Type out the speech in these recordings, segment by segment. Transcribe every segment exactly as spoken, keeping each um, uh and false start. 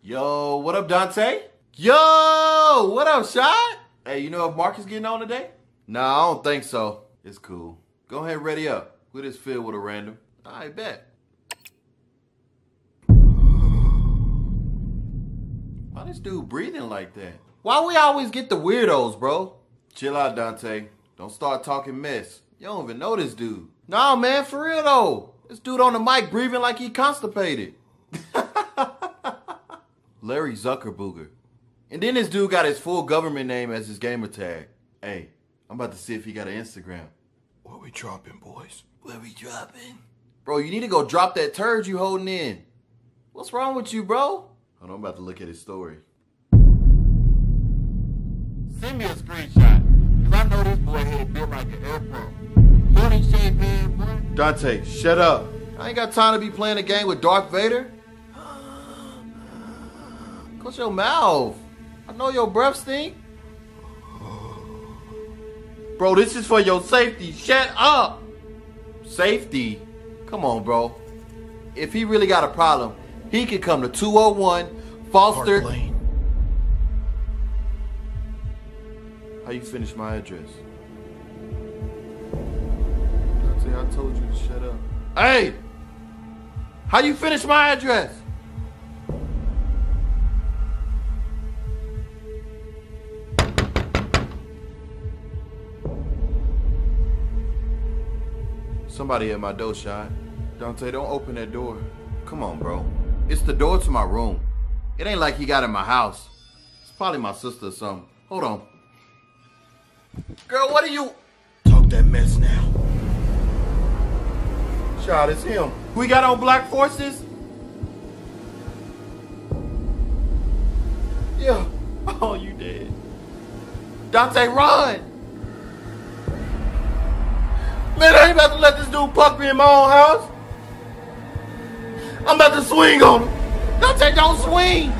Yo, what up, Dante? Yo, what up, Shot? Hey, you know if Marcus getting on today? Nah, I don't think so. It's cool. Go ahead, ready up. Who this field with a random? I bet. Why this dude breathing like that? Why we always get the weirdos, bro? Chill out, Dante. Don't start talking mess. You don't even know this dude. Nah, man, for real though. This dude on the mic breathing like he constipated. Larry Zuckerbooger. And then this dude got his full government name as his gamer tag. Hey, I'm about to see if he got an Instagram. Where we dropping, boys? Where we dropping? Bro, you need to go drop that turd you holding in. What's wrong with you, bro? Hold on, I'm about to look at his story. Send me a screenshot, because I know this boy here built like an air pump. Funny shit, man, boy. Dante, shut up. I ain't got time to be playing a game with Darth Vader. Close your mouth. I know your breath stink. Bro, this is for your safety. Shut up. Safety? Come on, bro. If he really got a problem, he could come to two oh one Foster Lane. How you finish my address? Dante, I told you to shut up. Hey! How you finish my address? Somebody at my door, Shot. Dante, don't open that door. Come on, bro. It's the door to my room. It ain't like he got in my house. It's probably my sister or something. Hold on. Girl, what are you? Talk that mess now. Shot, it's him. Who he got on Black Forces? Yeah. Oh, you dead. Dante, run! Man, I ain't about to let this dude fuck me in my own house. I'm about to swing on him. Dante, don't swing.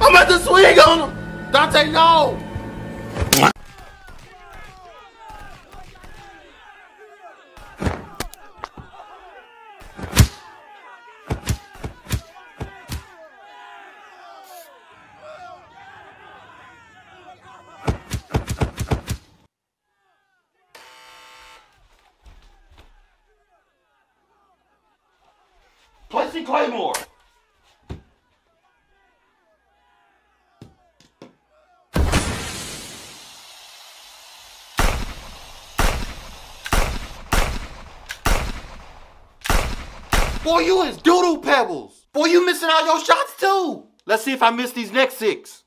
I'm about to swing on him. Dante, no. Claymore. Boy, you is doodle pebbles. Boy, you missing all your shots too. Let's see if I miss these next six.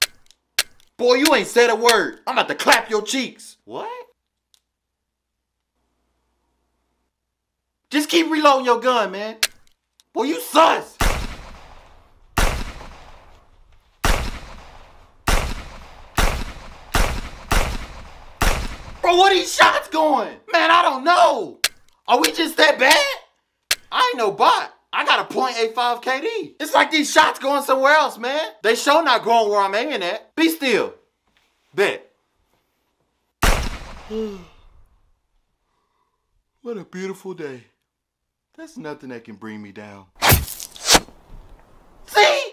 Boy, you ain't said a word. I'm about to clap your cheeks. What? Just keep reloading your gun, man. Boy, you sus! Bro, where these shots going? Man, I don't know. Are we just that bad? I ain't no bot. I got a point eight five K D. It's like these shots going somewhere else, man. They sure not going where I'm aiming at. Be still. Bet. What a beautiful day. That's nothing that can bring me down. See?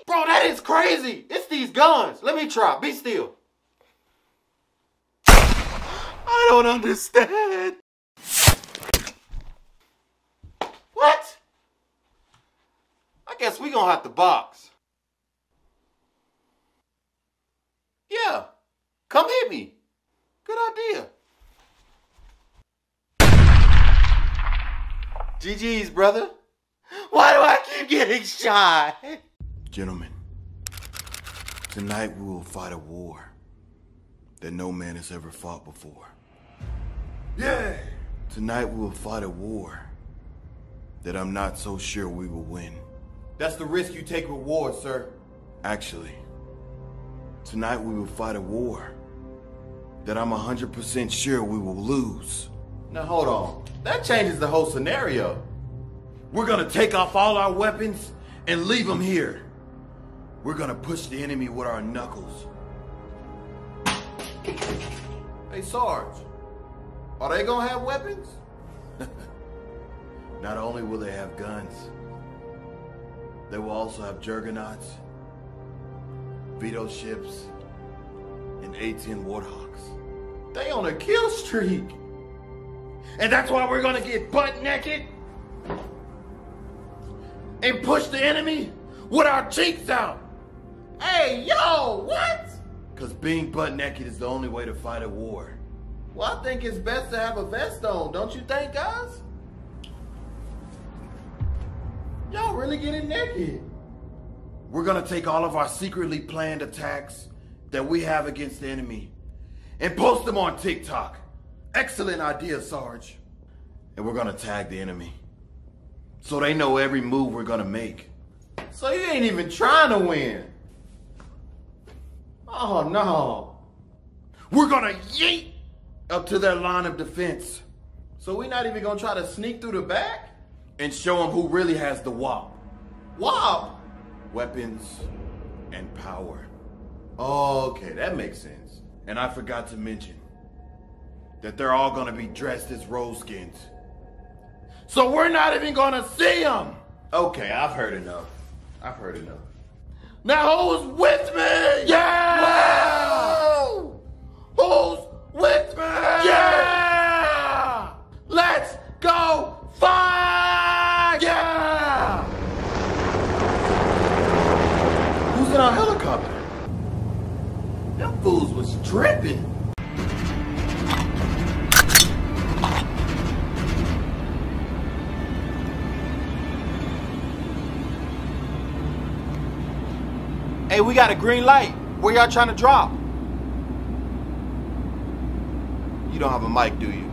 Bro, that is crazy. It's these guns. Let me try. Be still. I don't understand. What? I guess we gonna have to box. Yeah. Come hit me. Good idea. G G's, brother. Why do I keep getting shot? Gentlemen, tonight we will fight a war that no man has ever fought before. Yeah! Tonight we will fight a war that I'm not so sure we will win. That's the risk you take with war, sir. Actually, tonight we will fight a war that I'm one hundred percent sure we will lose. Now hold on, that changes the whole scenario. We're gonna take off all our weapons and leave them here. We're gonna push the enemy with our knuckles. Hey Sarge, are they gonna have weapons? Not only will they have guns, they will also have juggernauts, torpedo ships, and A ten Warthogs. They on a kill streak. And that's why we're gonna get butt naked and push the enemy with our cheeks out. Hey, yo, what? Cause being butt naked is the only way to fight a war. Well, I think it's best to have a vest on, don't you think, guys? Y'all really getting naked. We're gonna take all of our secretly planned attacks that we have against the enemy and post them on TikTok. Excellent idea, Sarge. And we're gonna tag the enemy so they know every move we're gonna make. So you ain't even trying to win. Oh no. We're gonna yeet up to their line of defense. So we're not even gonna try to sneak through the back and show them who really has the W A P. W A P! Weapons and power. Oh, okay, that makes sense. And I forgot to mention that they're all gonna be dressed as Roseskins. So we're not even gonna see them! Okay, I've heard enough. I've heard enough. Now who's with me? Yeah! Wow! Who's with me? Yeah! Let's go fight! Yeah! Who's in our helicopter? Them fools was tripping. Hey, we got a green light. Where y'all trying to drop? You don't have a mic, do you?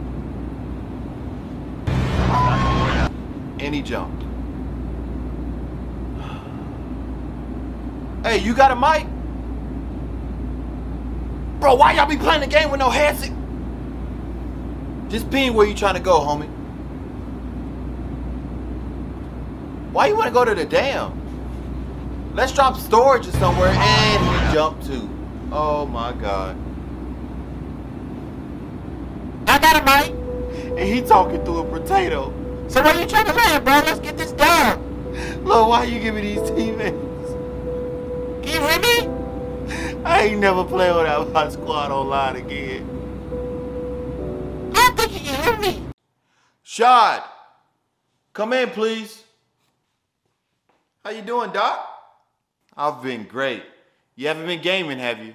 And he jumped. Hey, you got a mic? Bro, why y'all be playing the game with no headset? Just ping where you trying to go, homie. Why you wanna go to the dam? Let's drop storage or somewhere, and we jump too. Oh my God. I got a mic. And he talking through a potato. So what are you trying to land, bro? Let's get this done. Look, why you giving these teammates? Can you hear me? I ain't never playing without my squad online again. I think you can hear me. Shad, come in, please. How you doing, Doc? I've been great. You haven't been gaming, have you?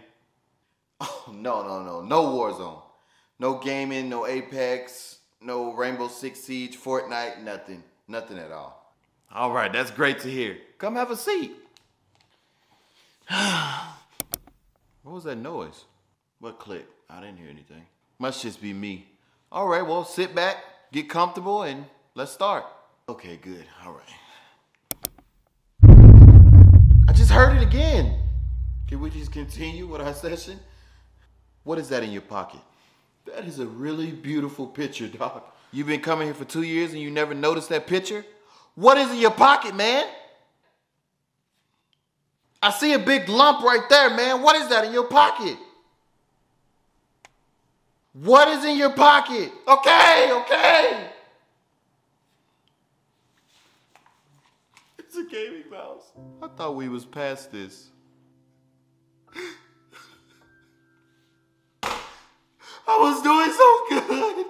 Oh, no, no, no. No Warzone. No gaming, no Apex, no Rainbow Six Siege, Fortnite, nothing. Nothing at all. All right, that's great to hear. Come have a seat. What was that noise? What click? I didn't hear anything. Must just be me. All right, well, sit back, get comfortable, and let's start. Okay, good. All right. Heard it again. Can we just continue with our session? What is that in your pocket? That is a really beautiful picture, Doc. You've been coming here for two years and you never noticed that picture? What is in your pocket, man? I see a big lump right there, man. What is that in your pocket? What is in your pocket? Okay, okay. A gaming mouse. I thought we was past this. I was doing so good.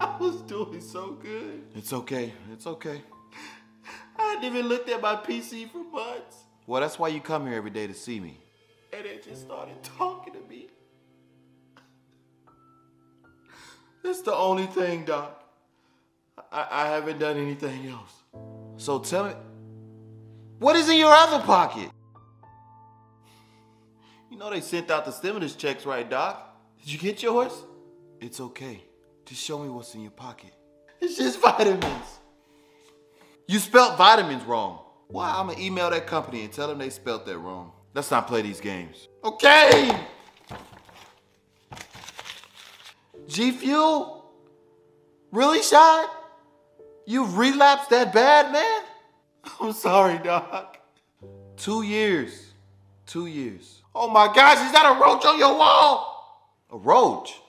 I was doing so good. It's okay. It's okay. I hadn't even looked at my P C for months. Well, that's why you come here every day to see me. And it just started talking to me. That's the only thing, Doc. I, I haven't done anything else. So tell me. What is in your other pocket? You know they sent out the stimulus checks, right, Doc? Did you get yours? It's okay. Just show me what's in your pocket. It's just vitamins. You spelt vitamins wrong. Why? I'ma email that company and tell them they spelt that wrong. Let's not play these games. Okay! G Fuel? Really, Shad? You relapsed that bad, man? I'm sorry, Doc. Two years. Two years. Oh my gosh, is that a roach on your wall? A roach?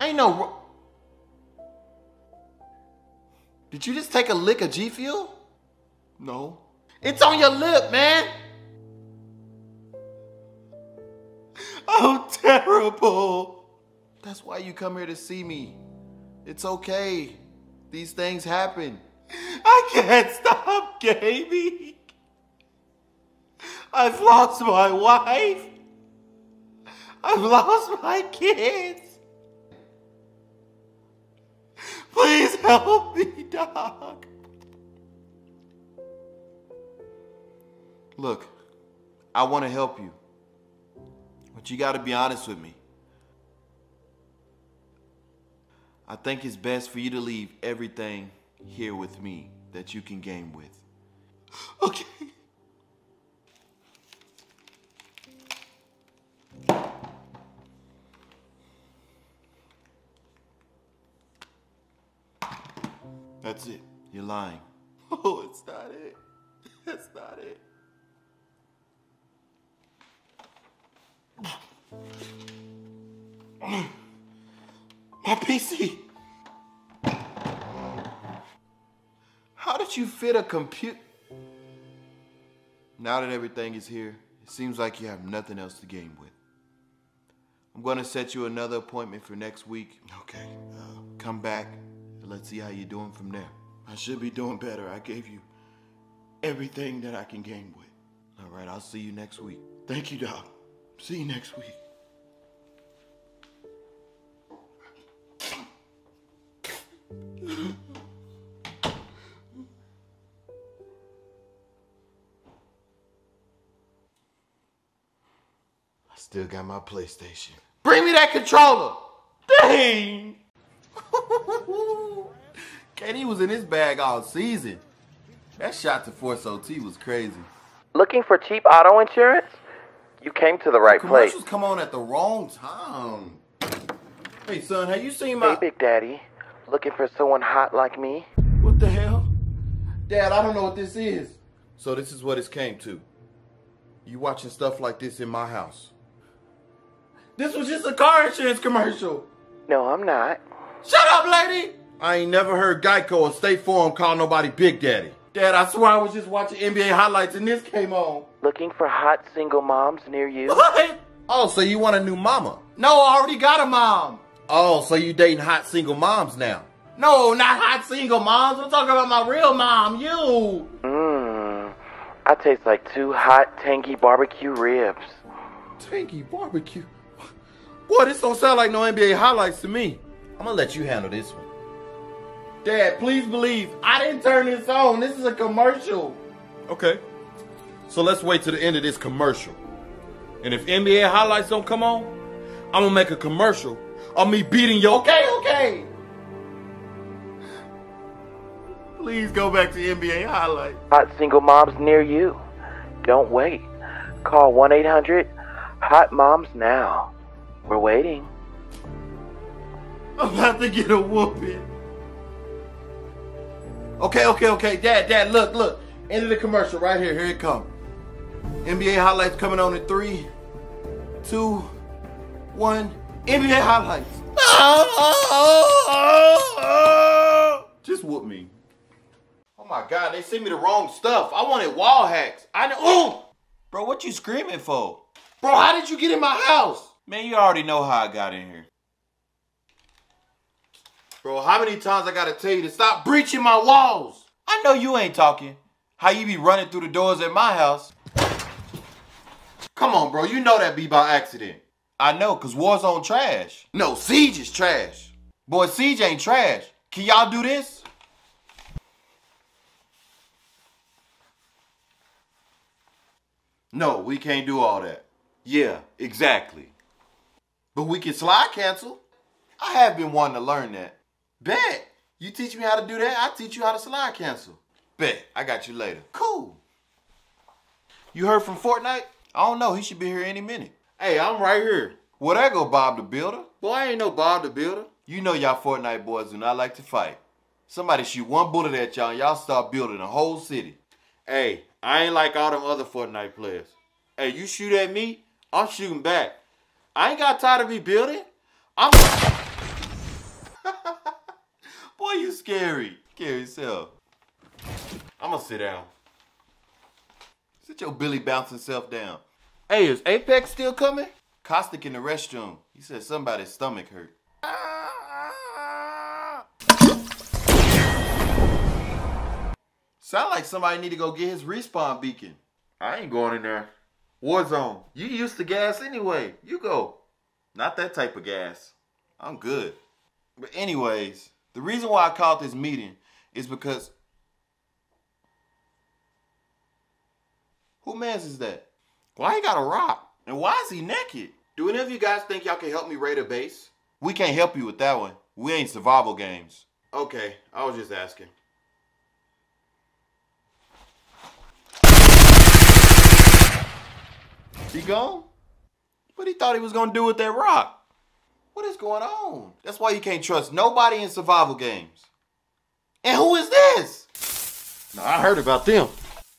Ain't no ro- Did you just take a lick of G Fuel? No. It's on your lip, man. I'm terrible. That's why you come here to see me. It's okay. These things happen. I can't stop gaming. I've lost my wife. I've lost my kids. Please help me, dog. Look, I want to help you. But you got to be honest with me. I think it's best for you to leave everything here with me that you can game with. Okay. That's it. You're lying. Oh, it's not it. That's not it. My P C. How did you fit a computer? Now that everything is here, it seems like you have nothing else to game with. I'm gonna set you another appointment for next week. Okay. Uh, come back. Let's see how you're doing from there. I should be doing better. I gave you everything that I can game with. All right, I'll see you next week. Thank you, Doc. See you next week. I still got my PlayStation. Bring me that controller! Dang! K D was in his bag all season. That shot to Force O T was crazy. Looking for cheap auto insurance? You came to the right place. Commercials come on at the wrong time. Hey, son, have you seen my... Hey, Big Daddy. Looking for someone hot like me? What the hell? Dad, I don't know what this is. So this is what it came to. You watching stuff like this in my house. This was just a car insurance commercial. No, I'm not. Shut up, lady! I ain't never heard Geico or State Farm call nobody Big Daddy. Dad, I swear I was just watching N B A highlights and this came on. Looking for hot single moms near you? What? Oh, so you want a new mama? No, I already got a mom. Oh, so you dating hot single moms now? No, not hot single moms. I'm talking about my real mom, you. Mmm, I taste like two hot, tangy barbecue ribs. Tangy barbecue? Boy, this don't sound like no N B A highlights to me. I'm gonna let you handle this one. Dad, please believe, I didn't turn this on. This is a commercial. Okay. So let's wait till the end of this commercial. And if N B A highlights don't come on, I'm gonna make a commercial of me beating you. Okay, okay. Please go back to N B A highlights. Hot single moms near you. Don't wait. Call one eight hundred hot moms now. We're waiting. I'm about to get a whooping. Okay, okay, okay, Dad, Dad, look, look. End of the commercial right here. Here it comes. N B A highlights coming on in three, two, one. N B A highlights. Oh, oh, oh, oh, oh. Just whoop me. Oh my God, they sent me the wrong stuff. I wanted wall hacks. I know. Oh, bro, what you screaming for? Bro, how did you get in my house? Man, you already know how I got in here. Bro, how many times I gotta tell you to stop breaching my walls? I know you ain't talking. How you be running through the doors at my house? Come on, bro, you know that be by accident. I know, cause Warzone trash. No, Siege is trash. Boy, Siege ain't trash. Can y'all do this? No, we can't do all that. Yeah, exactly. But we can slide cancel. I have been wanting to learn that. Bet. You teach me how to do that, I teach you how to slide cancel. Bet. I got you later. Cool. You heard from Fortnite? I don't know. He should be here any minute. Hey, I'm right here. Well, there go Bob the Builder. Boy, I ain't no Bob the Builder. You know y'all Fortnite boys do not like to fight. Somebody shoot one bullet at y'all and y'all start building a whole city. Hey, I ain't like all them other Fortnite players. Hey, you shoot at me, I'm shooting back. I ain't got tired of me building. I'm... Boy, you scary. Scary yourself. I'm gonna sit down. Sit your Billy bouncing self down. Hey, is Apex still coming? Caustic in the restroom. He said somebody's stomach hurt. Sound like somebody need to go get his respawn beacon. I ain't going in there. Warzone, you used to gas anyway. You go. Not that type of gas. I'm good. But anyways, the reason why I called this meeting is because... Who man's is that? Why he got a rock? And why is he naked? Do any of you guys think y'all can help me raid a base? We can't help you with that one. We ain't survival games. Okay, I was just asking. He gone? What he thought he was gonna do with that rock? What is going on? That's why you can't trust nobody in survival games. And who is this? No, I heard about them.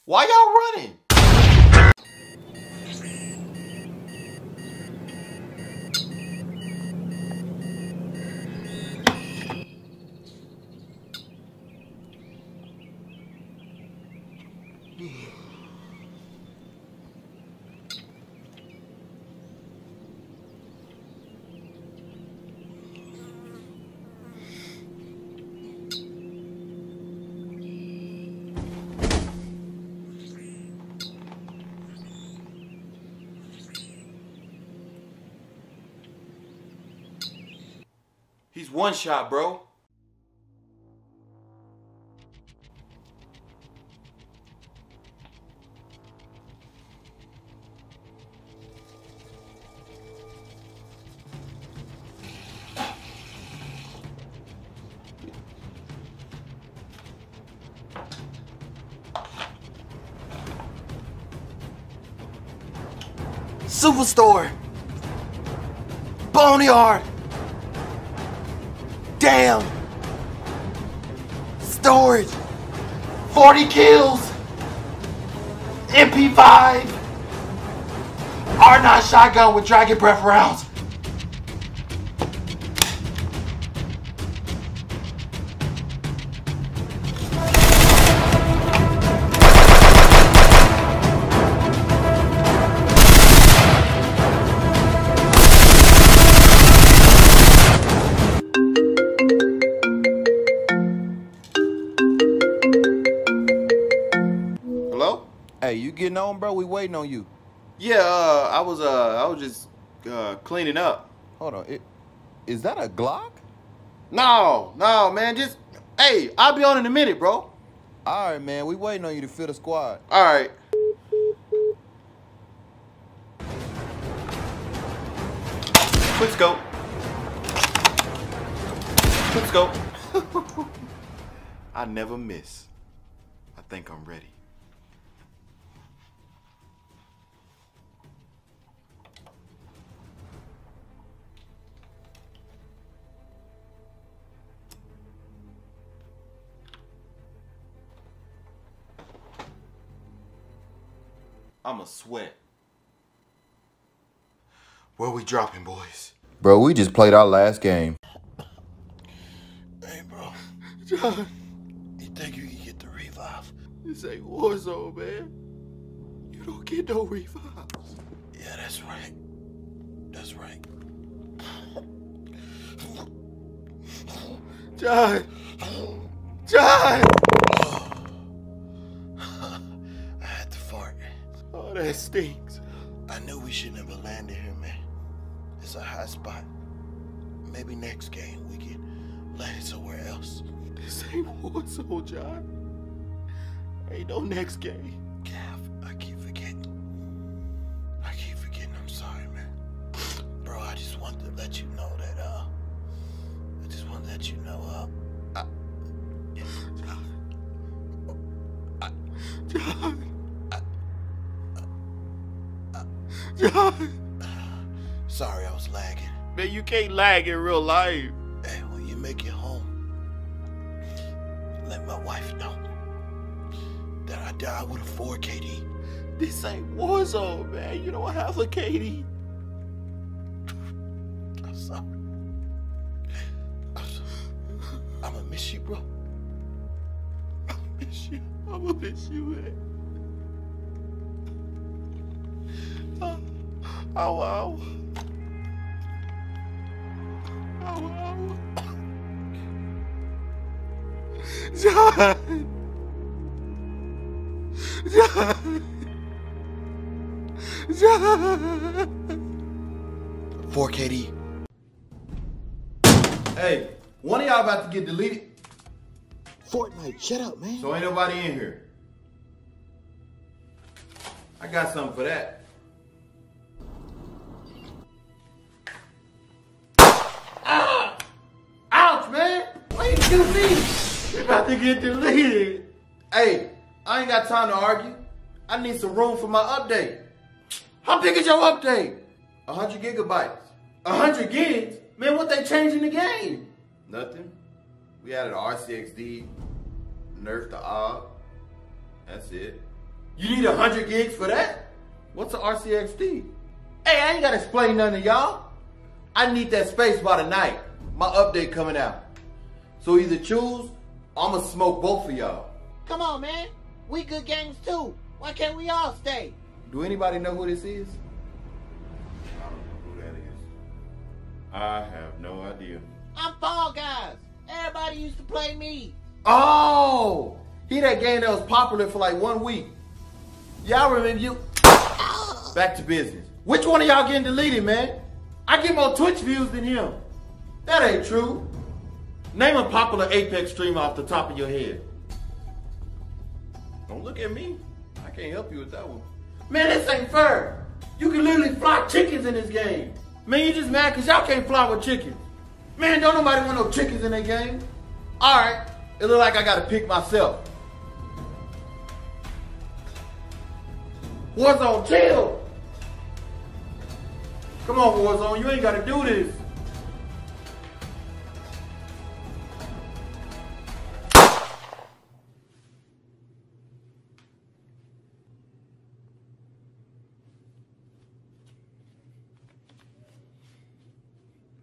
Why y'all running? He's one shot, bro. Superstore. Boneyard. Damn! Storage! forty kills! M P five! R nine shotgun with Dragon Breath Rounds! Getting on, bro? We waiting on you. Yeah, uh, I was, uh, I was just uh, cleaning up. Hold on, it, is that a Glock? No, no, man. Just, hey, I'll be on in a minute, bro. All right, man. We waiting on you to fill the squad. All right. Quick scope. Quick scope. I never miss. I think I'm ready. I'm a sweat. Where we dropping, boys? Bro, we just played our last game. Hey, bro. John, you think you can get the revive? This ain't Warzone, man. You don't get no revives. Yeah, that's right. That's right. John! John! That stinks. I knew we shouldn't have landed here, man. It's a hot spot. Maybe next game we can land somewhere else. This ain't Warzone, John. Ain't no next game. Gav, I keep forgetting. I keep forgetting. I'm sorry, man. Bro, I just wanted to let you know that, uh, I just want to let you know, uh, I, John. I, John. Sorry, I was lagging. Man, you can't lag in real life. Hey, when you make it home, let my wife know that I died with a four K D. This ain't Warzone, man. You don't have a K D. I'm sorry. I'm sorry. I'm gonna miss you, bro. I'm gonna miss you. I'm gonna miss you, man. Oh, wow. Oh, wow. John. John. John. four K D. Hey, one of y'all about to get deleted. Fortnite, shut up, man. So ain't nobody in here. I got something for that. Ah! Ouch, man! Why you do this? We about to get deleted. Hey, I ain't got time to argue. I need some room for my update. How big is your update? A hundred gigabytes. A hundred gigs? Man, what they changing the game? Nothing. We added R C X D, nerfed the Aug. That's it. You need one hundred gigs for that? What's an R C X D? Hey, I ain't gotta explain nothing to y'all. I need that space by tonight. My update coming out. So either choose, or I'ma smoke both of y'all. Come on, man. We good gangs too. Why can't we all stay? Do anybody know who this is? I don't know who that is. I have no idea. I'm Fall Guys. Everybody used to play me. Oh! He that game that was popular for like one week. Y'all remember you? Back to business. Which one of y'all getting deleted, man? I get more Twitch views than him. That ain't true. Name a popular Apex streamer off the top of your head. Don't look at me. I can't help you with that one. Man, this ain't fair. You can literally fly chickens in this game. Man, you just mad because y'all can't fly with chickens. Man, don't nobody want no chickens in their game. All right, it look like I gotta pick myself. Warzone, chill. Come on, Warzone, you ain't gotta do this.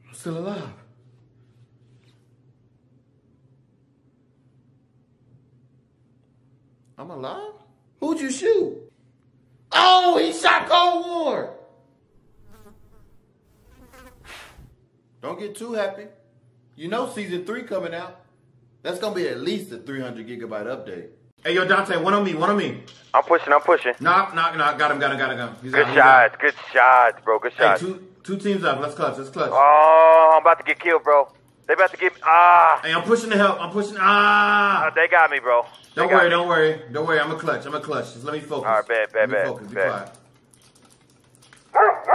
I'm still alive. I'm alive? Who'd you shoot? Oh, he shot Cold War! Don't get too happy. You know season three coming out. That's gonna be at least a three hundred gigabyte update. Hey, yo, Dante, one on me, one on me. I'm pushing, I'm pushing. Knock, knock, knock, got him, got him, got him, got him. He's good shots, good shots, bro, good shots. Hey, two, two teams up, let's clutch, let's clutch. Oh, I'm about to get killed, bro. They about to get me, ah. Hey, I'm pushing to help, I'm pushing, ah. Oh, they got me, bro. Don't worry, me. don't worry, don't worry, I'm a clutch, I'm a clutch. Just let me focus. All right, bad, bad, bad. Focus, bad. Be quiet.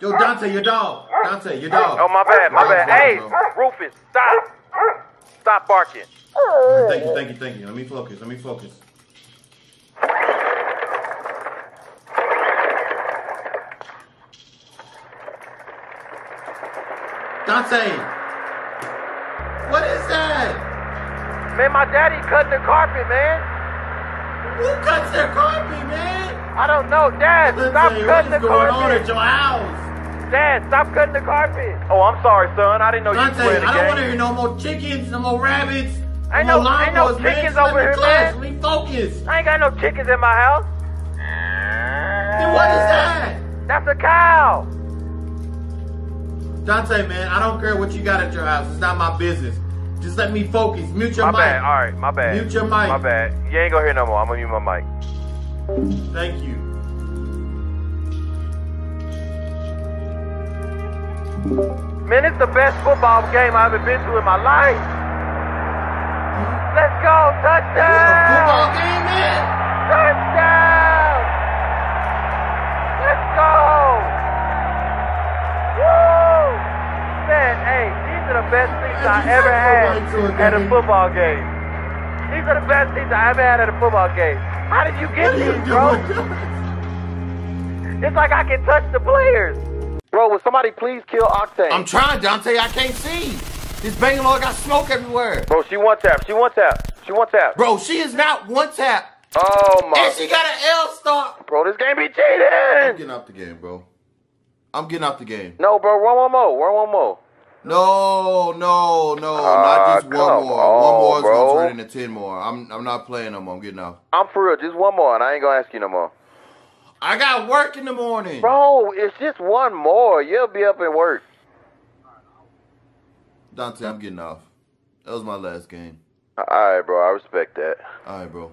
Yo, Dante, your dog. Dante, your dog. Oh, my bad, my bad. Hey, Rufus, stop. Stop barking. Right, thank you, thank you, thank you. Let me focus, let me focus. Dante. What is that? Man, my daddy cut the carpet, man. Who cuts their carpet, man? I don't know. Dad, Listen, stop cutting the carpet. What's going on at your house? Dad, stop cutting the carpet. Oh, I'm sorry, son. I didn't know Dante, you played the I game. I don't want to hear no more chickens, no more rabbits. Ain't no, no, ain't no chickens man. over here, class. man. Let me focus. I ain't got no chickens in my house. Then what is that? That's a cow. Dante, man, I don't care what you got at your house. It's not my business. Just let me focus. Mute your my mic. My bad. All right, my bad. Mute your mic. My bad. You ain't gonna hear no more. I'm gonna mute my mic. Thank you. Man, it's the best football game I've ever been to in my life. Let's go, touchdown! It's a football game, man. Touchdown! Let's go! These are the best things I ever had at a football game. These are the best things I ever had at a football game. How did you get these, bro? It's like I can touch the players. Bro, will somebody please kill Octane? I'm trying, Dante. I can't see. This Bangalore got smoke everywhere. Bro, she one tap. She one tap. She one tap. Bro, she is not one tap. Oh, my. And she got an L star. Bro, this game be cheating. I'm getting off the game, bro. I'm getting off the game. No, bro. Run one more. Run one more. No, no, no, uh, not just one more. On, one more is bro. gonna turn into ten more. I'm, I'm not playing no more. I'm getting out. I'm for real. Just one more, and I ain't gonna ask you no more. I got work in the morning, bro. It's just one more. You'll be up and work. Dante, I'm getting off. That was my last game. All right, bro. I respect that. All right, bro.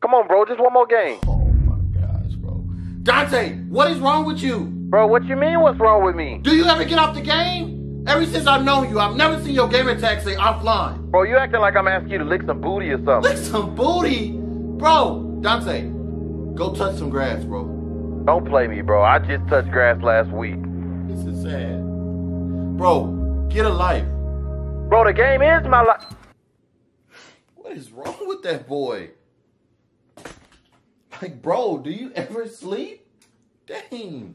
Come on, bro. Just one more game. Oh my gosh, bro. Dante, what is wrong with you? Bro, what you mean? What's wrong with me? Do you ever get off the game? Ever since I've known you, I've never seen your gamer tag say offline. Bro, you acting like I'm asking you to lick some booty or something. Lick some booty, bro. Dante. Go touch some grass, bro. Don't play me, bro. I just touched grass last week. This is sad. Bro, get a life. Bro, the game is my life. What is wrong with that boy? Like, bro, do you ever sleep? Dang.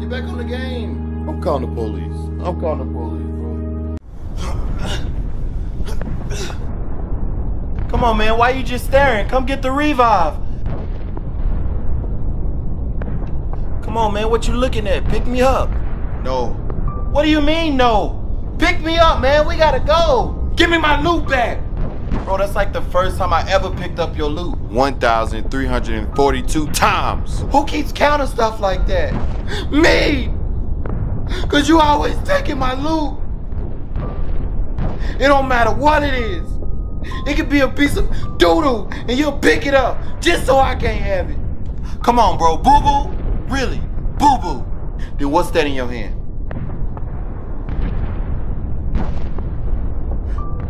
Get back on the game. I'm calling the police. I'm calling the police. Come on, man, why you just staring? Come get the revive. Come on, man, what you looking at? Pick me up. No. What do you mean, no? Pick me up, man, we gotta go. Give me my loot back. Bro, that's like the first time I ever picked up your loot. one thousand three hundred forty-two times. Who keeps counting stuff like that? Me! Cause you always taking my loot. It don't matter what it is. It could be a piece of doodoo, -doo, and you'll pick it up just so I can't have it. Come on, bro. Boo boo? Really? Boo boo? Then what's that in your hand?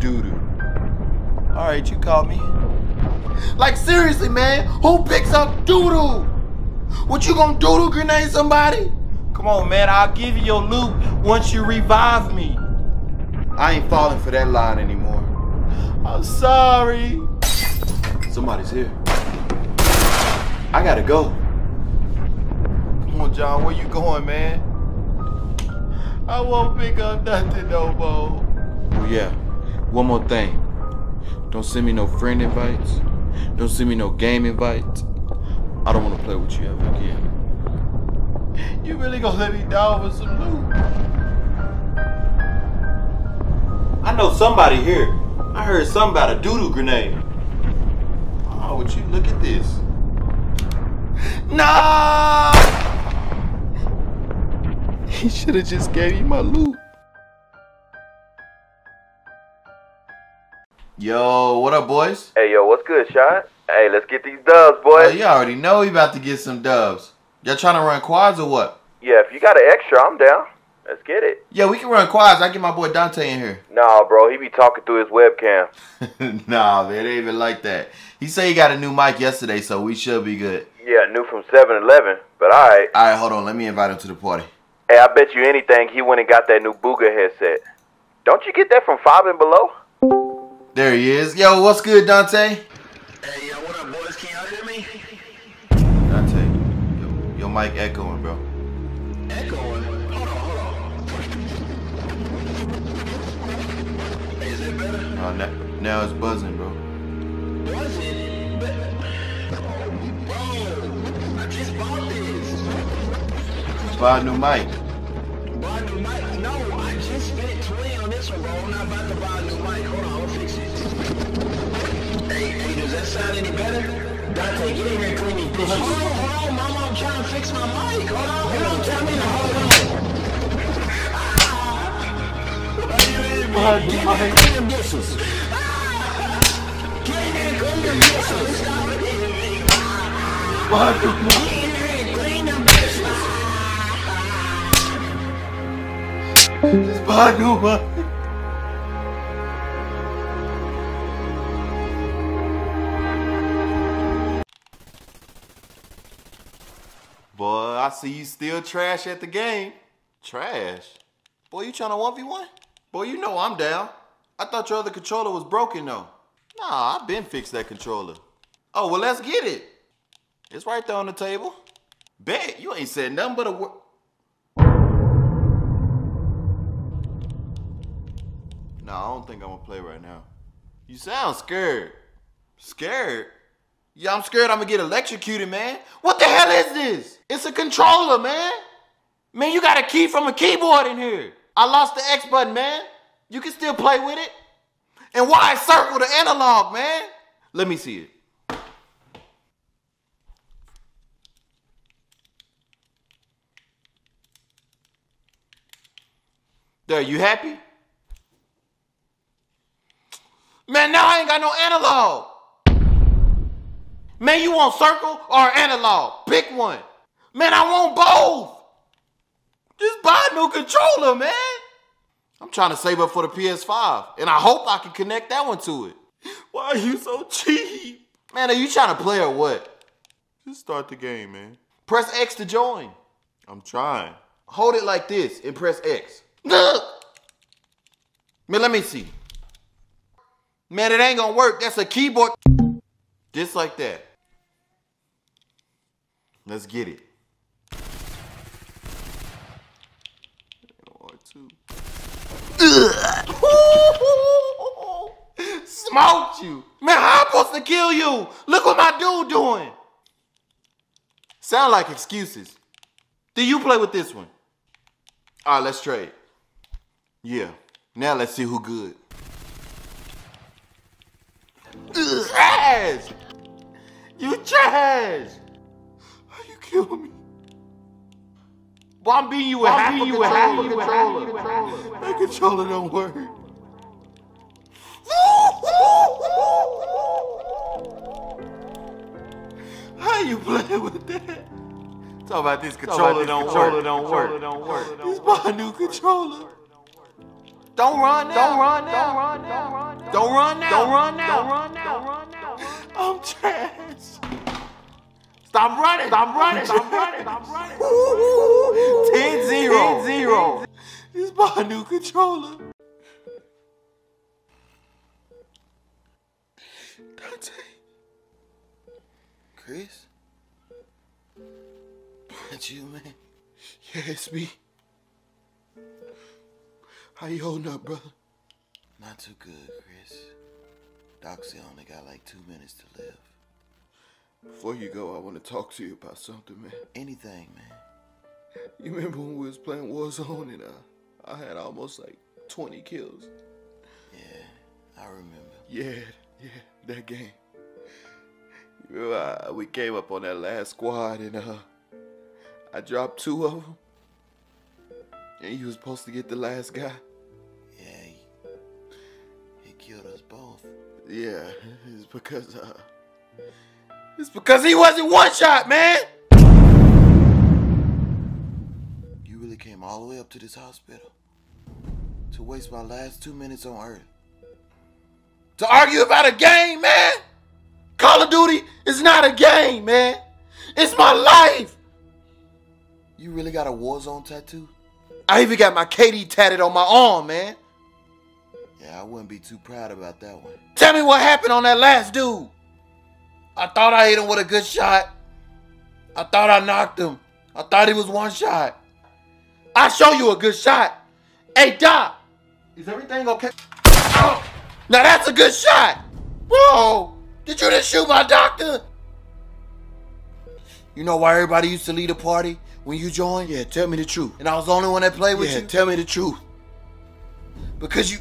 Doodoo. -doo. All right, you caught me. Like seriously, man, who picks up doodoo? -doo? What you gonna doodoo -doo grenade somebody? Come on, man. I'll give you your loot once you revive me. I ain't falling for that line anymore. I'm sorry. Somebody's here. I gotta go. Come on, John, where you going, man? I won't pick up nothing no more. Oh yeah, one more thing. Don't send me no friend invites. Don't send me no game invites. I don't wanna play with you ever again. You really gonna let me down with some loot? I know somebody here. I heard something about a doodoo grenade. Oh, would you look at this? No! He should have just gave you my loot. Yo, what up, boys? Hey, yo, what's good, Shot? Hey, let's get these dubs, boys. Oh, you already know we about to get some dubs. Y'all trying to run quads or what? Yeah, if you got an extra, I'm down. Let's get it. Yeah, we can run quads. I get my boy Dante in here. Nah, bro. He be talking through his webcam. Nah, man. It ain't even like that. He say he got a new mic yesterday, so we should be good. Yeah, new from seven eleven, but all right. All right, hold on. Let me invite him to the party. Hey, I bet you anything he went and got that new Booger headset. Don't you get that from Five and Below? There he is. Yo, what's good, Dante? Hey, yo, what up, boys? Can y'all hear me? Dante, yo, your mic echoing, bro. Echoing? Uh, now, now it's buzzing, bro. Buzzing? But, bro, I just bought this. Buy a new mic. Buy a new mic? No, I just spent twenty on this one, bro. I'm not about to buy a new mic. Hold on, I'll fix it. Hey, hey, does that sound any better? Dante, get in here and clean these dishes. Hold on, hold on, mama, I'm trying to fix my mic. Hold on, hold on, tell me to hold on. Behind me, behind me. Clean them dishes. Get in here and clean them dishes. Behind me, behind me. Get in here and clean them dishes. Just behind me, behind me. Boy, I see you still trash at the game. Trash? Boy, you trying to one v one? Boy, you know I'm down. I thought your other controller was broken, though. Nah, I've been fixed that controller. Oh, well, let's get it. It's right there on the table. Bet, you ain't said nothing but a word. Nah, I don't think I'm gonna play right now. You sound scared. Scared? Yeah, I'm scared I'm gonna get electrocuted, man. What the hell is this? It's a controller, man. Man, you got a key from a keyboard in here. I lost the X button, man. You can still play with it. And why circle the analog, man? Let me see it. There, you happy? Man, now I ain't got no analog. Man, you want circle or analog? Pick one. Man, I want both. Just buy a new controller, man. I'm trying to save up for the P S five, and I hope I can connect that one to it. Why are you so cheap? Man, are you trying to play or what? Just start the game, man. Press X to join. I'm trying. Hold it like this and press X. Man, let me see. Man, it ain't gonna work. That's a keyboard. Just like that. Let's get it. Smoked you. Man, how am I supposed to kill you? Look what my dude doing. Sound like excuses. Do you play with this one? All right, let's trade. Yeah, now let's see who good. Ugh, trash! You trash! How you kill me? Well, I'm beating you with half a controller. That controller don't work. How you playing with that? Talk about this controller don't work. Don't work. Don't work. This my new controller. Don't run now. Don't run now. Don't run now. Don't run now. Don't run now. Don't run now. Don't run now. I'm trash. Stop running. Stop running. Stop running. Stop running. ten zero. ten zero. This is my new controller. Dante. Chris? That's you, man. Yeah, it's me. How you holding up, brother? Not too good, Chris. Doc said I only got like two minutes to live. Before you go, I want to talk to you about something, man. Anything, man. You remember when we was playing Warzone and I, I had almost like twenty kills? Yeah, I remember. Yeah, yeah, that game. You remember I, we came up on that last squad and uh, I dropped two of them. And you was supposed to get the last guy. Killed us both. Yeah, it's because uh, it's because he wasn't one shot, man. You really came all the way up to this hospital to waste my last two minutes on Earth to argue about a game, man. Call of Duty is not a game, man. It's my life. You really got a Warzone tattoo? I even got my K D tatted on my arm, man. Yeah, I wouldn't be too proud about that one. Tell me what happened on that last dude. I thought I hit him with a good shot. I thought I knocked him. I thought he was one shot. I show you a good shot. Hey, Doc. Is everything okay? Oh, now that's a good shot. Whoa. Did you just shoot my doctor? You know why everybody used to lead a party when you joined? Yeah, tell me the truth. And I was the only one that played with you? Yeah, tell me the truth. Because you...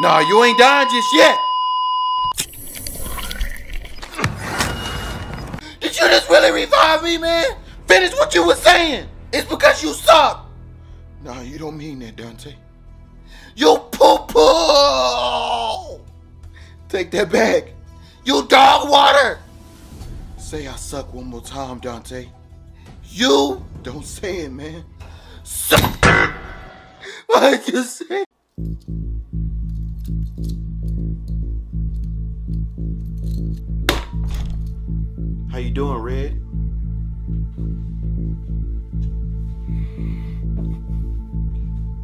Nah, you ain't dying just yet. Did you just really revive me, man? Finish what you were saying. It's because you suck. Nah, you don't mean that, Dante. You poo-poo. Take that back. You dog water. Say I suck one more time, Dante. You. Don't say it, man. Suck. Why'd you say? How you doing, Red?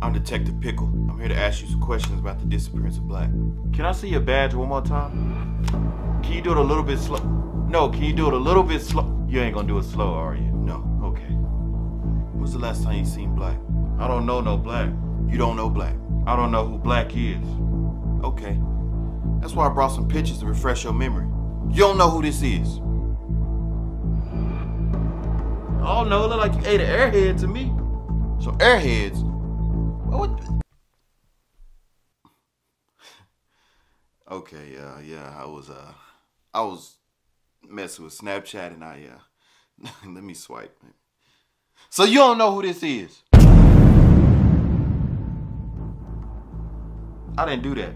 I'm Detective Pickle. I'm here to ask you some questions about the disappearance of Black. Can I see your badge one more time? Can you do it a little bit slow? No, can you do it a little bit slow? You ain't gonna do it slow, are you? No, okay. When's the last time you seen black? I don't know no black. You don't know black. I don't know who black is. Okay. That's why I brought some pictures to refresh your memory. You don't know who this is. I don't know, it look like you ate an airhead to me. So airheads? What? Okay, uh, yeah, I was, uh, I was messing with Snapchat and I, uh, let me swipe. So you don't know who this is? I didn't do that.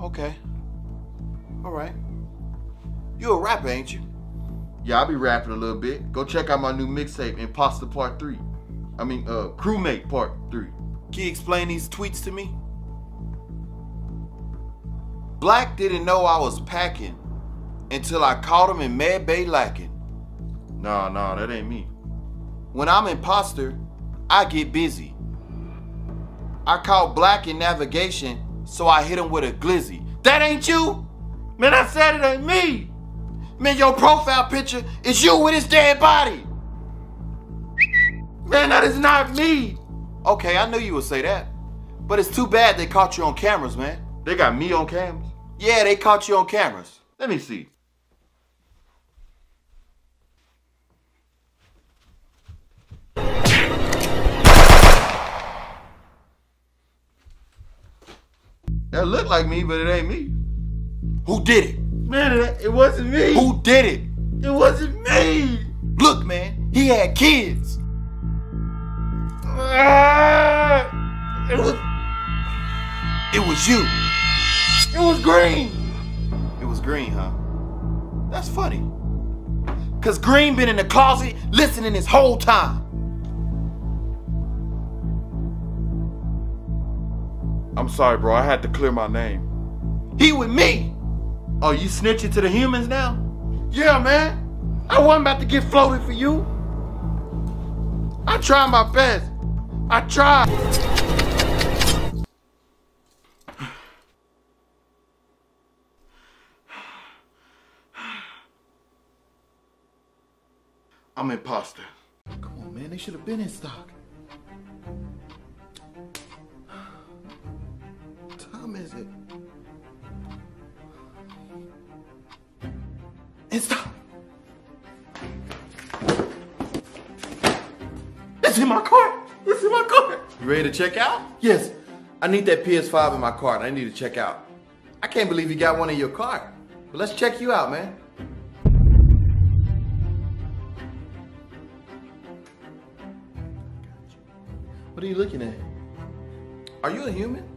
Okay. All right. You a rapper, ain't you? Yeah, I be rapping a little bit. Go check out my new mixtape, Imposter Part Three. I mean, uh, Crewmate Part Three. Can you explain these tweets to me? Black didn't know I was packing until I caught him in Mad Bay lacking. Nah, nah, that ain't me. When I'm imposter, I get busy. I caught Black in Navigation, so I hit him with a Glizzy. That ain't you? Man, I said it ain't me. Man, your profile picture is you with his dead body. Man, that is not me. Okay, I knew you would say that. But it's too bad they caught you on cameras, man. They got me on cameras? Yeah, they caught you on cameras. Let me see. That looked like me, but it ain't me. Who did it? Man, it, it wasn't me. Who did it? It wasn't me. Look, man, he had kids. Ah, it was. It was you. It was green. It was green, huh? That's funny. Cause green been in the closet listening this whole time. I'm sorry, bro. I had to clear my name. He with me. Oh, you snitching to the humans now? Yeah, man. I wasn't about to get floated for you. I tried my best. I tried. I'm imposter. Come on, man. They should have been in stock. Is it? And stop! It's in my cart! It's in my cart! You ready to check out? Yes. I need that P S five in my cart. I need to check out. I can't believe you got one in your cart. But let's check you out, man. What are you looking at? Are you a human?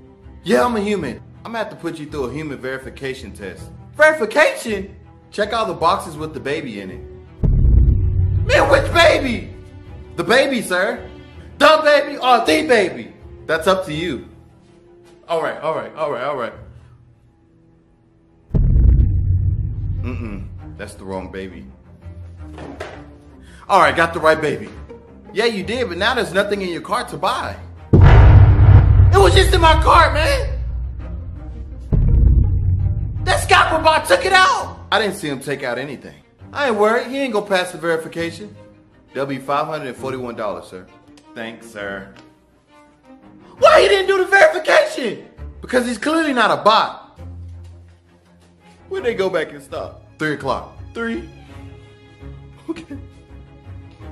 Yeah, I'm a human. I'm gonna have to put you through a human verification test. Verification? Check out the boxes with the baby in it. Man, which baby? The baby, sir. The baby or the baby? That's up to you. All right, all right, all right, all right. Mm-mm, that's the wrong baby. All right, got the right baby. Yeah, you did, but now there's nothing in your cart to buy. It was just in my cart, man. That scalper bot took it out. I didn't see him take out anything. I ain't worried. He ain't gonna pass the verification. That'll be five hundred forty-one dollars, sir. Thanks, sir. Why he didn't do the verification? Because he's clearly not a bot. When they go back and stop? Three o'clock. Three. Okay.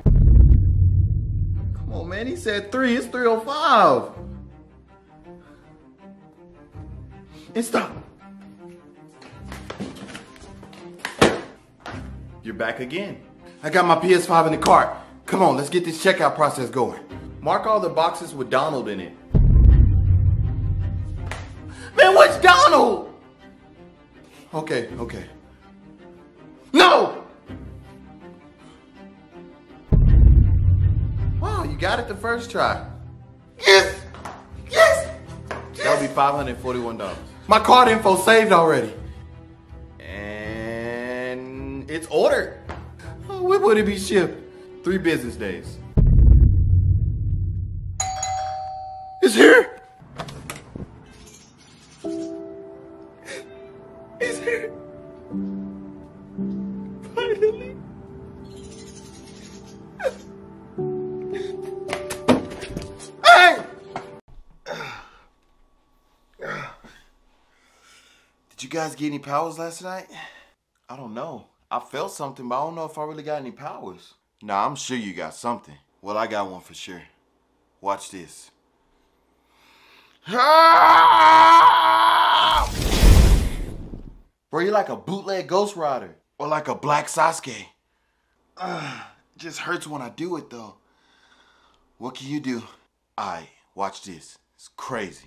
Come on, man. He said three. It's three oh five. And stop. You're back again. I got my P S five in the cart. Come on, let's get this checkout process going. Mark all the boxes with Donald in it. Man, what's Donald? Okay, okay. No! Wow, you got it the first try. Yes! Yes! Yes! That'll be five hundred forty-one dollars. My card info saved already. And it's ordered. Oh, when would it be shipped? Three business days. It's here. It's here. Finally. guys get any powers last night? I don't know. I felt something, but I don't know if I really got any powers. Nah, I'm sure you got something. Well, I got one for sure. Watch this. Bro, you're like a bootleg Ghost Rider. Or like a black Sasuke. Uh, it just hurts when I do it, though. What can you do? Alright, watch this. It's crazy.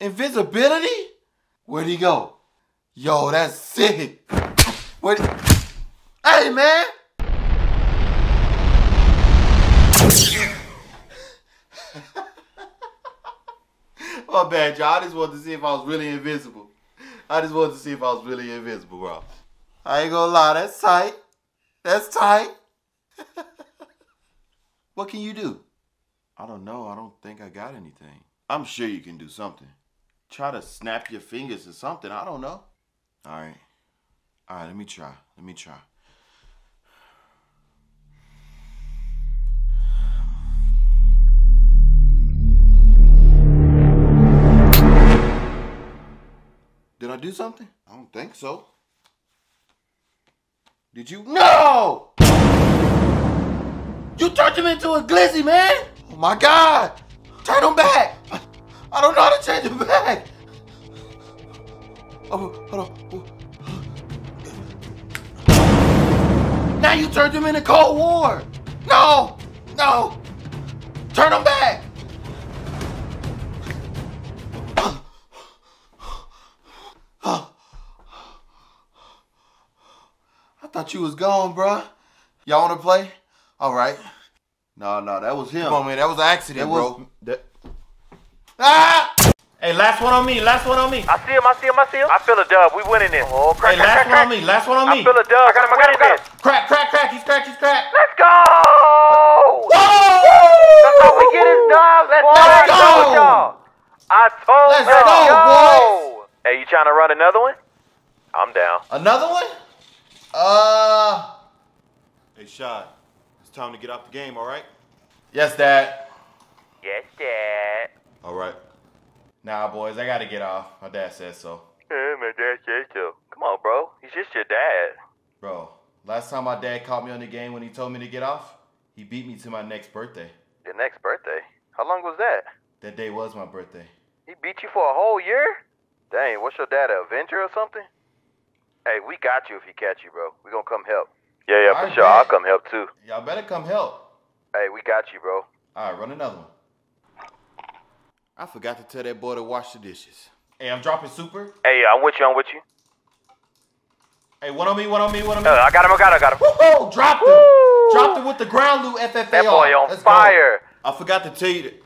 Invisibility? Where'd he go? Yo, that's sick. Where'd he... Hey, man! My bad, y'all. I just wanted to see if I was really invisible. I just wanted to see if I was really invisible, bro. I ain't gonna lie, that's tight. That's tight. What can you do? I don't know. I don't think I got anything. I'm sure you can do something. Try to snap your fingers or something. I don't know. All right. All right, let me try. Let me try. Did I do something? I don't think so. Did you? No! You turned him into a Glizzy, man! Oh my God! Turn him back! I don't know how to change him back! Oh, hold on. Now you turned him into Cold War! No! No! Turn him back! I thought you was gone, bruh. Y'all wanna play? All right. No, no, that was him. Come on, man, that was an accident, that was, bro. That... Ah! Hey, last one on me, last one on me. I see him, I see him, I see him. I feel a dub, we winning this. Oh, crack, hey, crack, last crack, one crack. on me, last one on me. I feel a dub, I got him, I got him, I got him. Crack, crack, crack, he's cracked, he's cracked. Let's go! Woo! That's how we get his dub. Let's, let's go! go. I told let's let's go, go. Boys. Hey, you trying to run another one? I'm down. Another one? Uh. Hey, shot. Time to get off the game, all right? Yes, Dad. Yes, Dad. All right. Nah, boys, I gotta get off. My dad said so. Yeah, my dad said so. Come on, bro. He's just your dad. Bro, last time my dad caught me on the game when he told me to get off, he beat me to my next birthday. Your next birthday? How long was that? That day was my birthday. He beat you for a whole year? Dang, what's your dad, an Avenger or something? Hey, we got you if he catch you, bro. We gonna come help. Yeah, yeah, for sure. I'll come help, too. Y'all better come help. Hey, we got you, bro. All right, run another one. I forgot to tell that boy to wash the dishes. Hey, I'm dropping super. Hey, I'm with you, I'm with you. Hey, one on me, one on me, one on me. Uh, I got him, I got him, I got him. Woo-hoo! Dropped him. Woo! Dropped him with the ground loot F F A R. That boy on Let's fire. Go. I forgot to tell you that.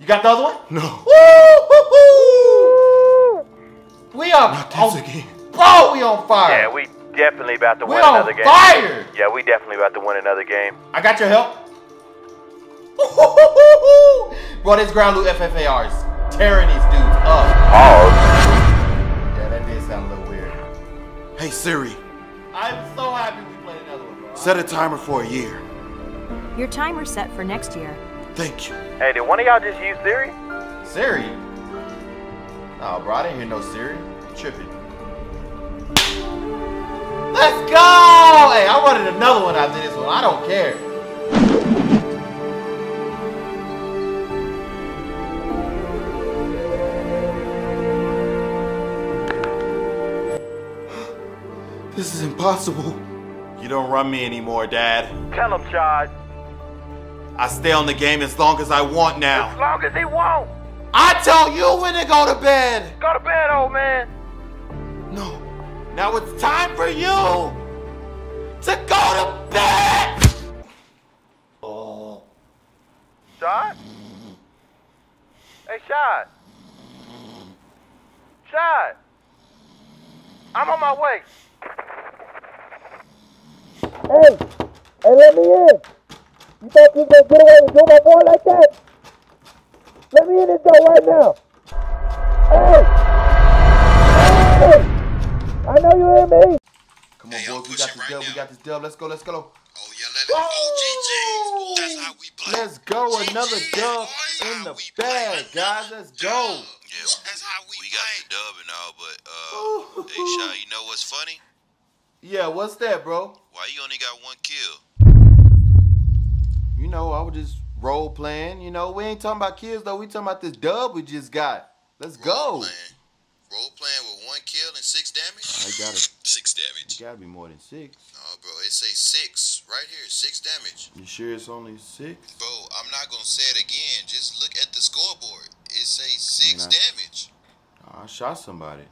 You got the other one? No. Woo-hoo-hoo! We are... Not this again. Bro, we on fire. Yeah, we definitely about to we win another game. We on fire. Yeah, we definitely about to win another game. I got your help. Bro, this ground loot F F A R is tearing these dudes up. Oh. Yeah, that did sound a little weird. Hey, Siri. I'm so happy we played another one, bro. Set a timer for a year. Your timer's set for next year. Thank you. Hey, did one of y'all just use Siri? Siri? No, bro, I didn't hear no Siri. I'm tripping. Let's go! Hey, I wanted another one after this one. I don't care. This is impossible. You don't run me anymore, Dad. Tell him, Chad. I stay on the game as long as I want now. As long as he won't. I tell you when to go to bed. Go to bed, old man. No. Now it's time for you to go to bed! Oh. Shot? Hey, Shot. Shot. I'm on my way. Hey, hey, let me in. You thought you were gonna get away with doing my boy like that? Let me in this door right now. Hey. Hey. I know you hear me. Come on, hey, boys, we got this dub. Right we got this dub. Let's go, let's go. Oh yeah, let it. Oh, G G. That's how we play. Let's go, G G. Another dub oh, in the bag, guys. Let's dub. Go. Yeah, that's how we. We play. Got the dub and all, but uh, hey, Shaw, you know what's funny? Yeah, what's that, bro? Why you only got one kill? You know, I was just role playing. You know, we ain't talking about kills though. We talking about this dub we just got. Let's role go. Playing. Role playing with one kill and six damage? I got it. Six damage. It gotta be more than six. No, bro, it say six right here. Six damage. You sure it's only six? Bro, I'm not gonna say it again. Just look at the scoreboard. It say six I, damage. I shot somebody.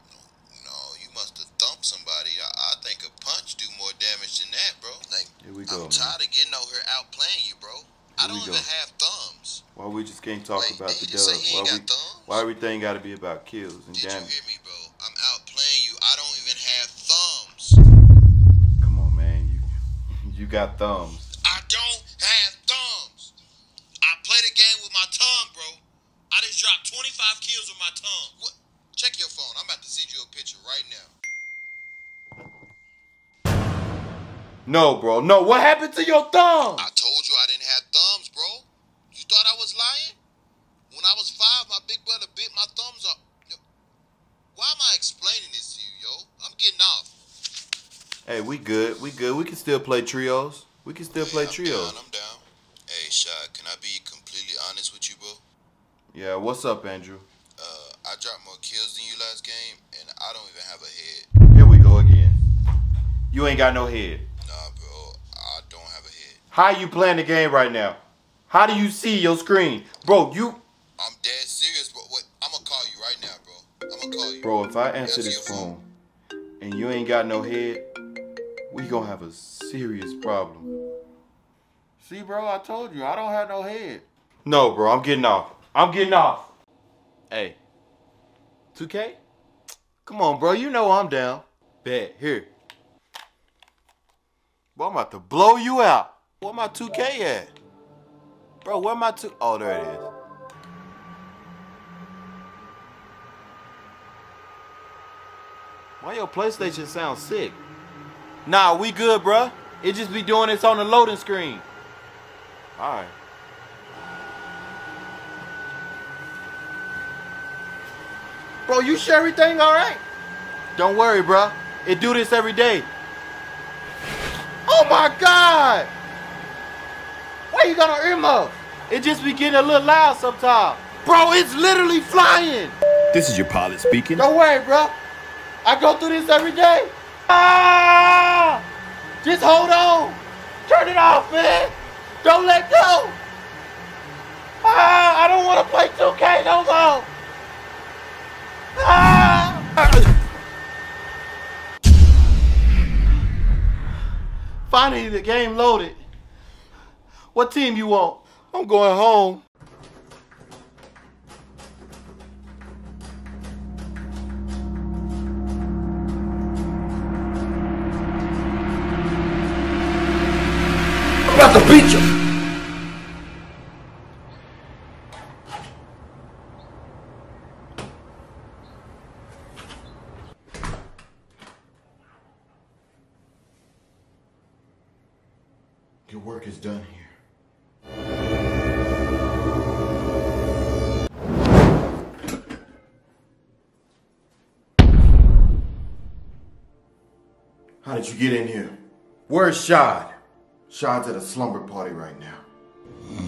No, you must have thumped somebody. I, I think a punch do more damage than that, bro. Like, here we go. I'm tired man. Of getting over here outplaying you, bro. Here I don't even have thumbs. Why we just can't talk like, about the dub? Why, got we, why everything got to be about kills and Did damage? You hear me, bro? I'm outplaying you. I don't even have thumbs. Come on, man. You you got thumbs. I don't have thumbs. I play the game with my tongue, bro. I just dropped twenty-five kills with my tongue. What? Check your phone. I'm about to send you a picture right now. No, bro. No. What happened to your thumb? I told you I didn't have thumbs, bro. You thought I was lying? When I was five, my big brother bit my thumbs up. Why am I explaining this to you, yo? I'm getting off. Hey, we good. We good. We can still play trios. We can still hey, play I'm trios. Down, I'm down. Hey, Shy, can I be completely honest with you, bro? Yeah, what's up, Andrew? Uh, I dropped more kills than you last game, and I don't even have a head. Here we go again. You ain't got no head. Nah, bro. I don't have a head. How you playing the game right now? How do you see your screen? Bro, you... I'm dead serious, bro. Wait, I'm gonna call you right now, bro. I'm gonna call you. Bro, if I answer this phone and you ain't got no head, we gonna have a serious problem. See, bro, I told you. I don't have no head. No, bro. I'm getting off. I'm getting off. Hey, two K? Come on, bro. You know I'm down. Bet. Here. Bro, I'm about to blow you out. Where my two K at? Bro, where my two... Oh, there it is. Why your PlayStation sounds sick? Nah, we good, bruh. It just be doing this on the loading screen. Alright. Bro, you sure everything alright? Don't worry, bruh. It do this every day. Oh my god! Why you got an earmuff? It just be getting a little loud sometimes. Bro, it's literally flying! This is your pilot speaking. Don't worry, bruh. I go through this every day. Ah! Just hold on. Turn it off, man. Don't let go. Ah! I don't want to play two K no more. Ah! Finally, the game loaded. What team you want? I'm going home. I'm about to beat you. Your work is done here. How did you get in here? Where's Shad? Shad's at a slumber party right now.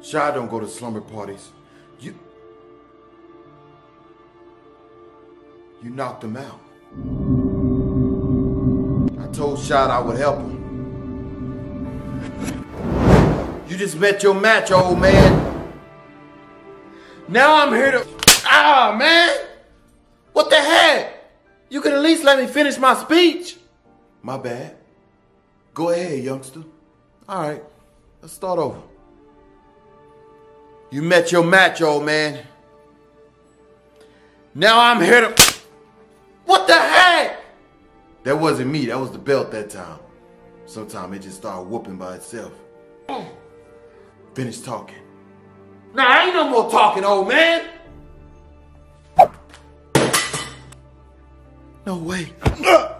Shad don't go to slumber parties. You... You knocked him out. I told Shad I would help him. You just met your match, old man. Now I'm here to... Ah, man! What the heck? You could at least let me finish my speech. My bad. Go ahead, youngster. All right, let's start over. You met your match, old man. Now I'm here to... What the heck? That wasn't me. That was the belt that time. Sometimes it just started whooping by itself. Finish talking. Nah, I ain't no more talking, old man. No way. Yeah.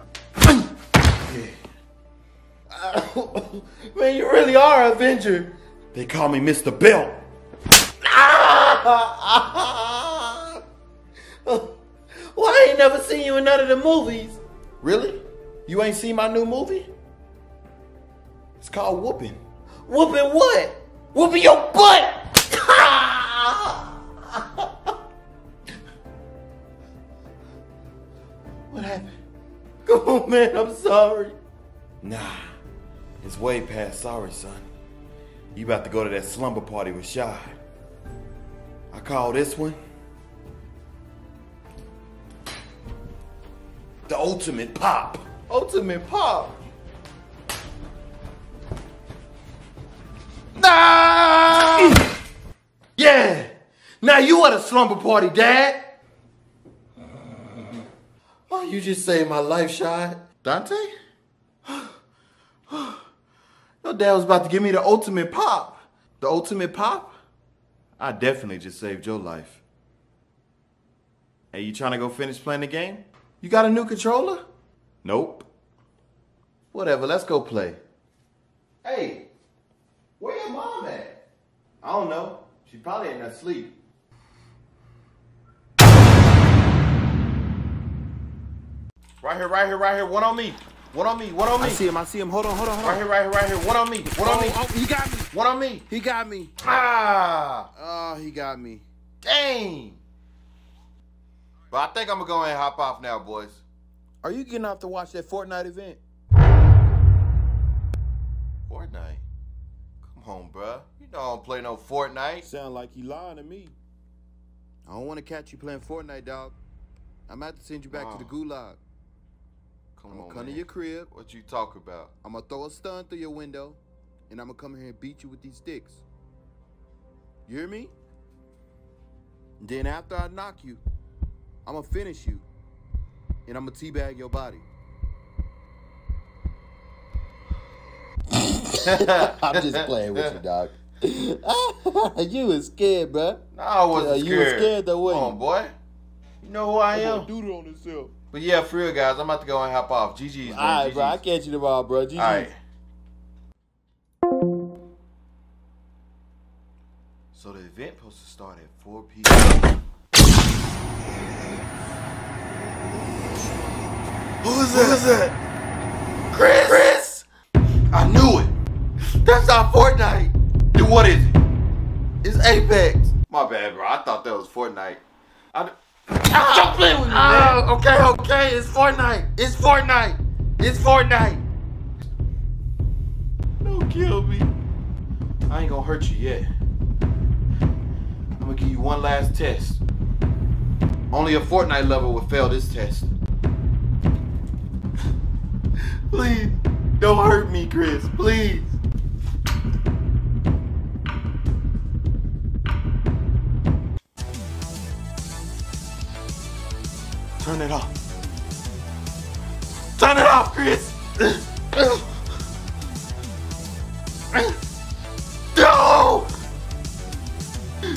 Man, you really are an Avenger. They call me Mister Belt. Well, I ain't never seen you in none of the movies. Really? You ain't seen my new movie? It's called Whooping. Whooping what? Whooping your butt! What happened? Come on, man, I'm sorry. Nah, it's way past sorry, son. You about to go to that slumber party with Shad. I call this one the ultimate pop. Ultimate pop? No! Yeah! Now you at a slumber party, Dad! Oh, you just saved my life, Shad. Dante? Your dad was about to give me the ultimate pop. The ultimate pop? I definitely just saved your life. Hey, you trying to go finish playing the game? You got a new controller? Nope. Whatever, let's go play. Hey! Where your mom at? I don't know. She probably ain't asleep. Right here, right here, right here. One on me. One on me. One on me. I see him. I see him. Hold on, hold on, hold on. Right here, right here, right here. One on me. One on oh, me. Oh, he got me. One on me. He got me. Ah. Oh, he got me. Dang. But I think I'm going to go ahead and hop off now, boys. Are you getting off to watch that Fortnite event? Fortnite? Home, bruh. You know I don't play no Fortnite. Sound like you lying to me. I don't want to catch you playing Fortnite, dog. I'm about to send you back oh. to the gulag. Come I'm on, come man. to your crib. What you talk about? I'm gonna throw a stun through your window, and I'm gonna come here and beat you with these sticks. You hear me? And then after I knock you, I'm gonna finish you, and I'm gonna teabag your body. I'm just playing with you, dog. You was scared, bro. Nah, I wasn't yeah, you scared. You was scared though, wasn't Come on, boy. You know who I am. Dude on himself. But yeah, for real, guys, I'm about to go and hop off. G G's, man. All right, G G's. Bro. I catch you tomorrow, bro. G G's. All right. So the event supposed to start at four P M Who is that? Who is that? Chris. Chris. I knew it. That's not Fortnite. Then what is it? It's Apex. My bad, bro. I thought that was Fortnite. I ah, don't play with me, ah, man. Okay, okay. It's Fortnite. It's Fortnite. It's Fortnite. Don't kill me. I ain't gonna hurt you yet. I'm gonna give you one last test. Only a Fortnite lover would fail this test. Please, don't hurt me, Chris. Please. Turn it off. Turn it off, Chris! No!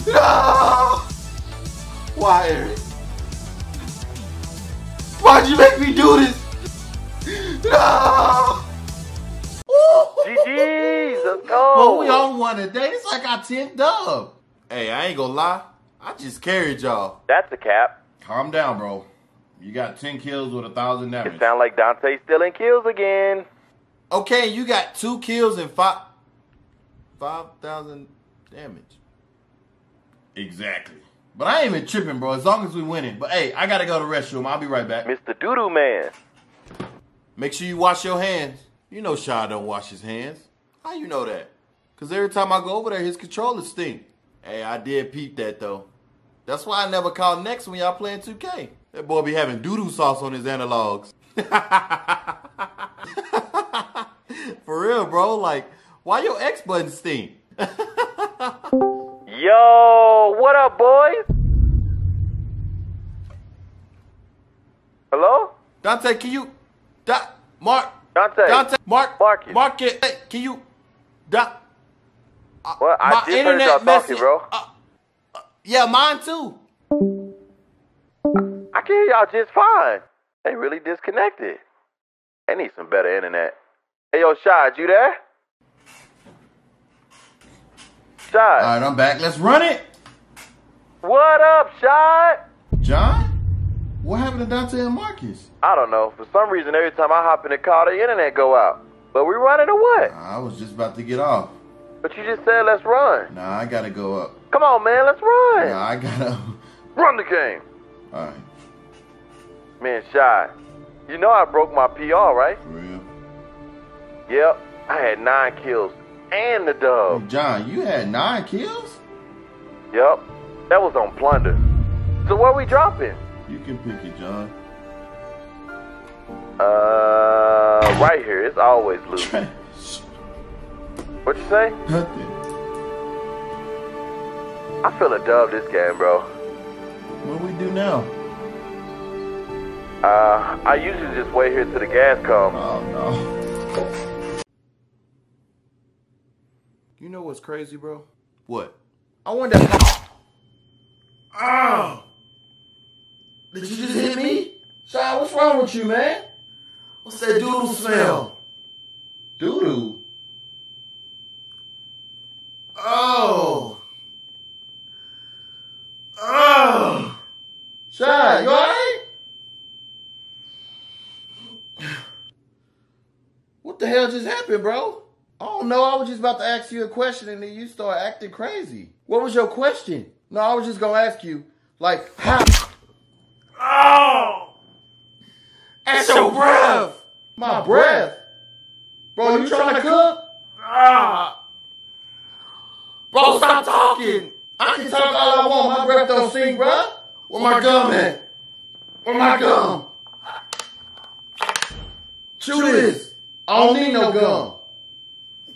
No! Why, Eric? Why'd you make me do this? No! G G's, let's go! Well, we all won today. It's like our tenth dub. Hey, I ain't gonna lie. I just carried y'all. That's a cap. Calm down, bro. You got ten kills with a thousand damage. It sound like Dante's stealing kills again. Okay, you got two kills and five five thousand damage. Exactly. But I ain't even tripping, bro. As long as we winning. But hey, I gotta go to the restroom. I'll be right back. Mister Doodoo Man. Make sure you wash your hands. You know Shad don't wash his hands. How you know that? Cause every time I go over there, his controller stink. Hey, I did peep that though. That's why I never call next when y'all playing two K. That boy be having doo-doo sauce on his analogs. For real, bro. Like, why your X button stink? Yo, what up, boys? Hello? Dante, can you... Da, Mark... Dante. Dante. Mark... Marcus. Mark it. Hey, can you... Da, uh, well, I did heard y'all talking, bro. Uh, uh, yeah, mine too. I can hear y'all just fine. They really disconnected. They need some better internet. Hey, yo, Shad, you there? Shad. All right, I'm back. Let's run it. What up, Shad? John? What happened to Dante and Marcus? I don't know. For some reason, every time I hop in the car, the internet go out. But we running or what? I was just about to get off. But you just said let's run. Nah, I gotta go up. Come on, man, let's run. Nah, I gotta... Run the game. All right. Man, Shy, you know I broke my P R, right? For real? Yep, I had nine kills and the dub. Hey, John, you had nine kills? Yep, that was on Plunder. So where we dropping? You can pick it, John. Uh, right here. It's always loose. What you say? Nothing. I feel a dub this game, bro. What do we do now? Uh, I usually just wait here till the gas comes. Oh, no. You know what's crazy, bro? What? I wonder... Oh! Did you just hit me? Shy, what's wrong with you, man? What's that doodle smell? Doodle? Oh. Oh. Shy, you all right? What the hell just happened, bro? I don't know. I was just about to ask you a question and then you start acting crazy. What was your question? No, I was just going to ask you, like, how... Oh! That's your breath! My breath? Bro, you trying to cook? Ah! Bro, stop talking! I can talk all I want, my breath don't sink, bro! Where my gum at? Where my gum? Chew this! I don't need no gum!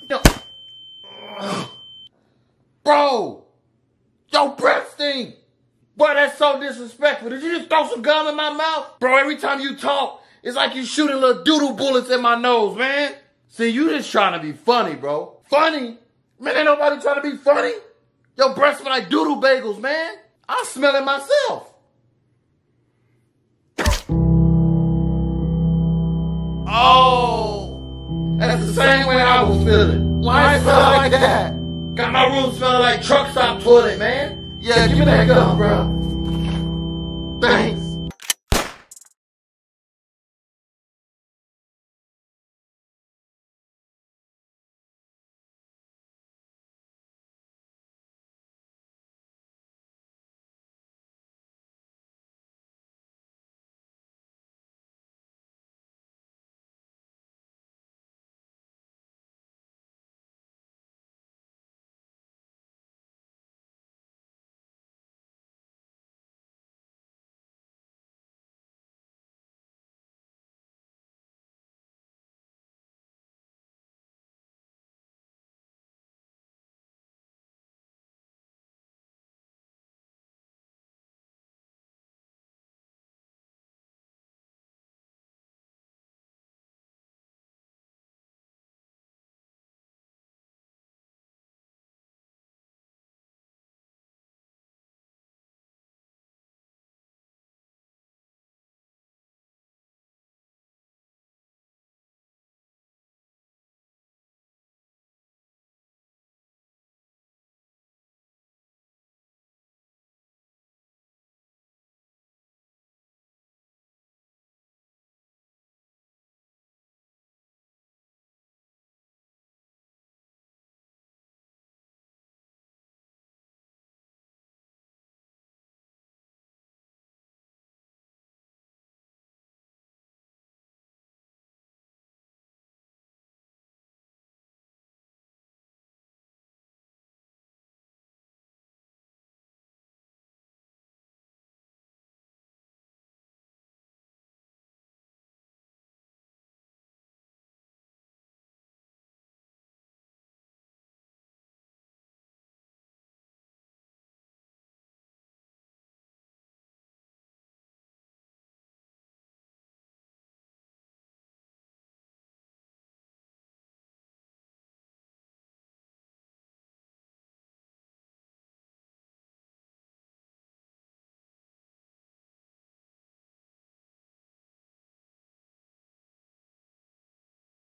No. Bro! Your breath stinks! Boy, that's so disrespectful. Did you just throw some gum in my mouth? Bro, every time you talk, it's like you shooting little doodle bullets in my nose, man. See, you just trying to be funny, bro. Funny? Man, ain't nobody trying to be funny. Your breath smell like doodle bagels, man. I smell it myself. Oh. That's the same way I was feeling. Why smell like that? Got my room smelling like truck stop toilet, man. Yeah, give me that gum, bro. Dang.